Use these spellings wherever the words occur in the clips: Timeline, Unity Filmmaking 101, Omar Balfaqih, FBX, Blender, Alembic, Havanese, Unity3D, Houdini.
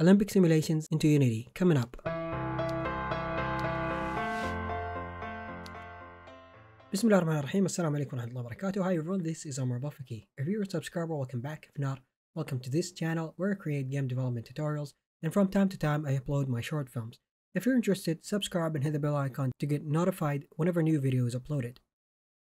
Alembic simulations into Unity coming up. Bismillah ar-Rahman ar-Rahim. Assalamu alaikum wa rahmatullahi wa barakatuh. Hi everyone, this is Omar Balfaqih. If you're a subscriber, welcome back. If not, welcome to this channel where I create game development tutorials, and from time to time I upload my short films. If you're interested, subscribe and hit the bell icon to get notified whenever new video is uploaded.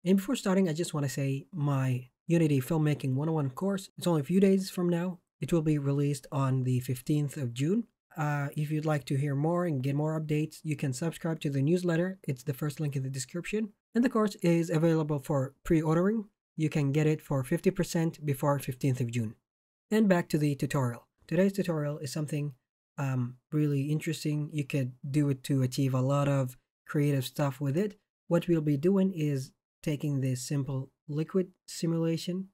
And before starting, I just want to say my Unity Filmmaking 101 course, it's only a few days from now. It will be released on the 15th of June. If you'd like to hear more and get more updates, you can subscribe to the newsletter. It's the first link in the description. And the course is available for pre-ordering. You can get it for 50% before 15th of June. And back to the tutorial. Today's tutorial is something really interesting. You could do it to achieve a lot of creative stuff with it. What we'll be doing is taking this simple liquid simulation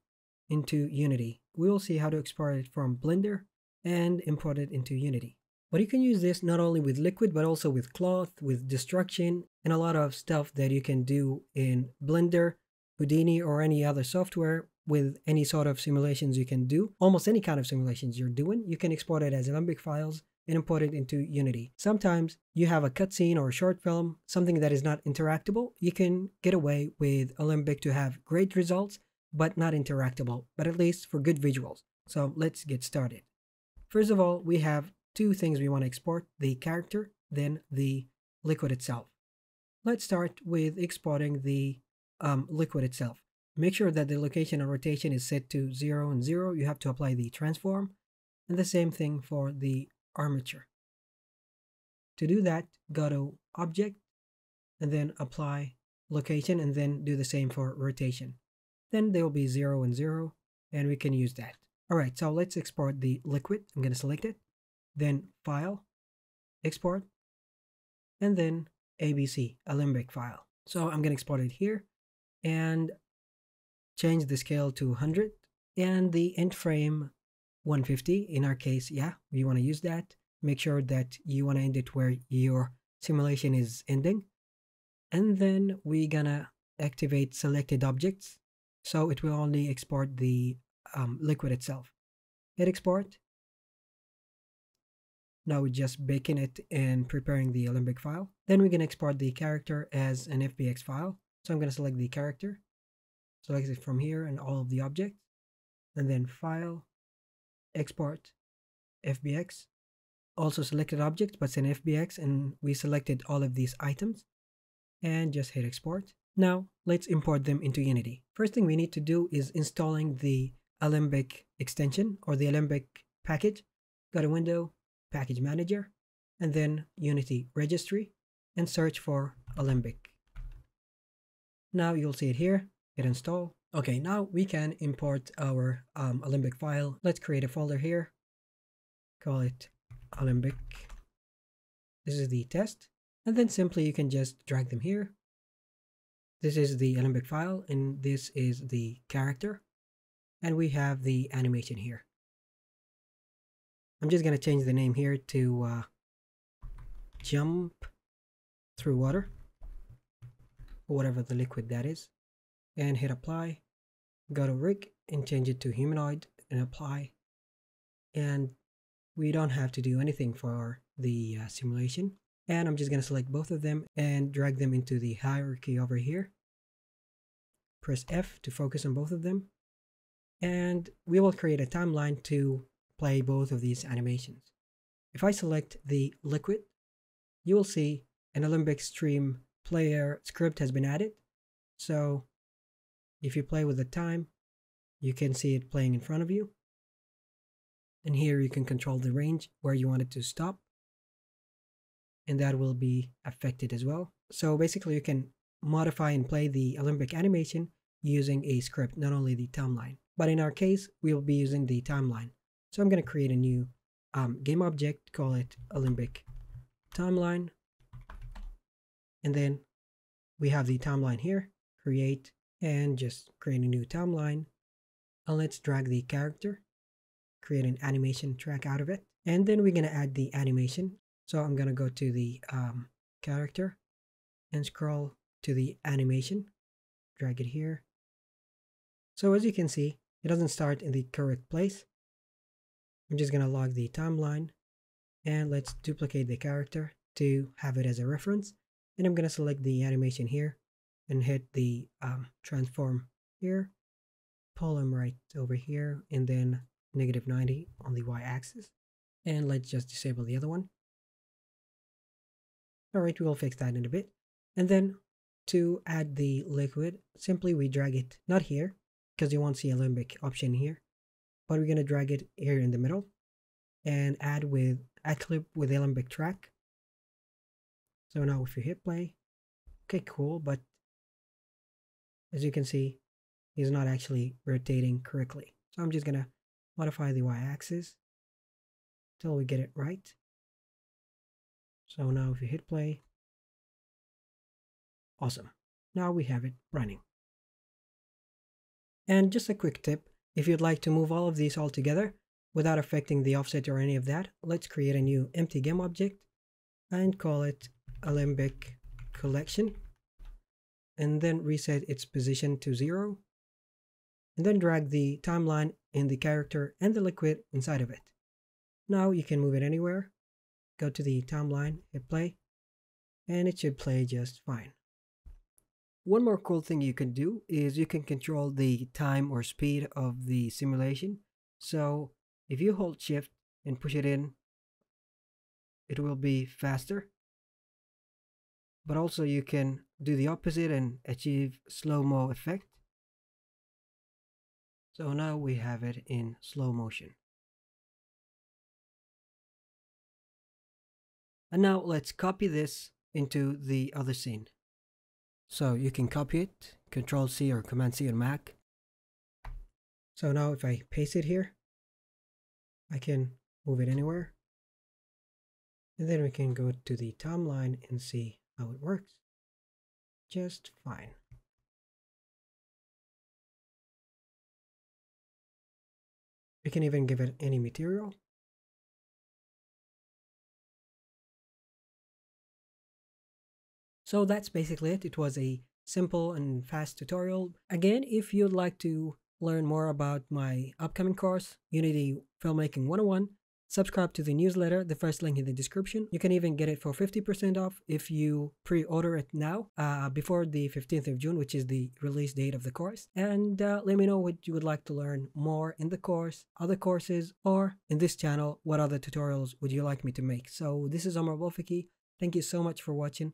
into Unity. We will see how to export it from Blender and import it into Unity. But you can use this not only with liquid, but also with cloth, with destruction, and a lot of stuff that you can do in Blender, Houdini, or any other software with any sort of simulations you can do. Almost any kind of simulations you're doing, you can export it as Alembic files and import it into Unity. Sometimes you have a cutscene or a short film, something that is not interactable. You can get away with Alembic to have great results, but not interactable, but at least for good visuals. So let's get started. First of all, we have two things we want to export, the character, then the liquid itself. Let's start with exporting the liquid itself. Make sure that the location and rotation is set to 0 and 0. You have to apply the transform, and the same thing for the armature. To do that, go to Object, and then apply location, and then do the same for rotation. Then they will be 0 and 0, and we can use that. All right, so let's export the liquid. I'm going to select it, then File, Export, and then ABC, Alembic file. So I'm going to export it here, and change the scale to 100, and the end frame 150. In our case, yeah, we want to use that. Make sure that you want to end it where your simulation is ending. And then we're going to activate selected objects, so it will only export the liquid itself. Hit export. Now we're just baking it and preparing the Alembic file. Then we're going to export the character as an FBX file. So I'm going to select the character, select it from here and all of the objects, and then File, Export, FBX. Also selected objects, but it's an FBX, and we selected all of these items, and just hit export. Now let's import them into Unity. First thing we need to do is installing the Alembic extension or the Alembic package. Go to Window, Package Manager, and then Unity Registry, and search for Alembic. Now you'll see it here. Hit install. Okay, now we can import our Alembic file. Let's create a folder here. Call it Alembic. This is the test, and then simply you can just drag them here. This is the Alembic file, and this is the character, and we have the animation here. I'm just going to change the name here to jump through water, or whatever the liquid that is, and hit apply. Go to rig and change it to humanoid and apply, and we don't have to do anything for the simulation. And I'm just going to select both of them and drag them into the hierarchy over here. Press F to focus on both of them. And we will create a timeline to play both of these animations. If I select the liquid, you will see an Alembic stream player script has been added. So if you play with the time, you can see it playing in front of you. And here you can control the range where you want it to stop, and that will be affected as well. So basically you can modify and play the Alembic animation using a script, not only the timeline. But in our case, we will be using the timeline. So I'm going to create a new game object, call it Alembic Timeline. And then we have the timeline here, create, and just create a new timeline. And let's drag the character, create an animation track out of it. And then we're going to add the animation. So I'm going to go to the character and scroll to the animation, drag it here. So as you can see, it doesn't start in the correct place. I'm just going to log the timeline and let's duplicate the character to have it as a reference. And I'm going to select the animation here and hit the transform here, pull him right over here, and then negative 90 on the y-axis. And let's just disable the other one. All right, we'll fix that in a bit. And then to add the liquid, simply we drag it, not here, because you won't see Alembic option here, but we're going to drag it here in the middle and add clip with Alembic track. So now if you hit play, okay, cool, but as you can see, he's not actually rotating correctly. So I'm just going to modify the y-axis till we get it right. So now if you hit play, awesome. Now we have it running. And just a quick tip, if you'd like to move all of these all together without affecting the offset or any of that, let's create a new empty game object and call it Alembic collection, and then reset its position to 0, and then drag the timeline and the character and the liquid inside of it. Now you can move it anywhere. Go to the timeline, hit play, and it should play just fine. One more cool thing you can do is you can control the time or speed of the simulation. So if you hold shift and push it in, it will be faster. But also you can do the opposite and achieve slow-mo effect. So now we have it in slow motion. And now let's copy this into the other scene. So you can copy it, Control C or Command C on Mac. So now if I paste it here, I can move it anywhere. And then we can go to the timeline and see how it works. Just fine. We can even give it any material. So that's basically it. It was a simple and fast tutorial. Again, if you'd like to learn more about my upcoming course, Unity Filmmaking 101, subscribe to the newsletter, the first link in the description. You can even get it for 50% off if you pre-order it now before the 15th of June, which is the release date of the course. And let me know what you would like to learn more in the course, other courses, or in this channel, what other tutorials would you like me to make. So this is Omar Balfaqih. Thank you so much for watching.